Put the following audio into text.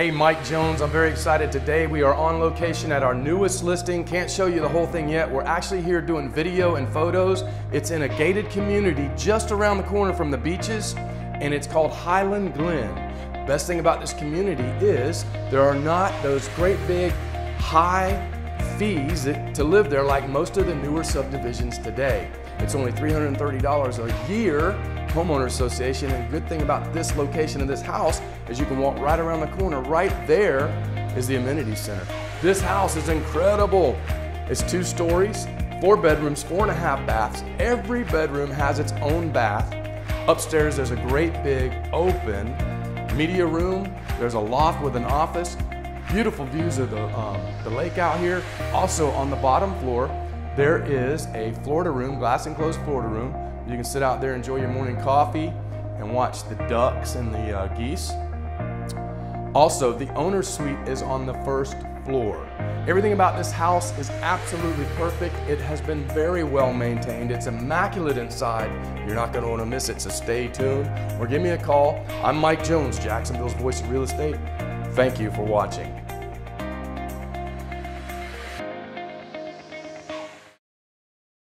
Hey, Mike Jones, I'm very excited. Today we are on location at our newest listing. Can't show you the whole thing yet. We're actually here doing video and photos. It's in a gated community just around the corner from the beaches, and it's called Highland Glen. Best thing about this community is there are not those great big high fees to live there like most of the newer subdivisions today. It's only $330 a year, homeowner association, and the good thing about this location of this house is you can walk right around the corner. Right there is the amenity center. This house is incredible. It's 2 stories, 4 bedrooms, 4.5 baths. Every bedroom has its own bath. Upstairs there's a great big open media room. There's a loft with an office. Beautiful views of the lake out here. Also on the bottom floor, there is a Florida room, glass enclosed Florida room. You can sit out there, enjoy your morning coffee, and watch the ducks and the geese. Also, the owner's suite is on the 1st floor. Everything about this house is absolutely perfect. It has been very well maintained. It's immaculate inside. You're not going to want to miss it, so stay tuned or give me a call. I'm Mike Jones, Jacksonville's Voice of Real Estate. Thank you for watching.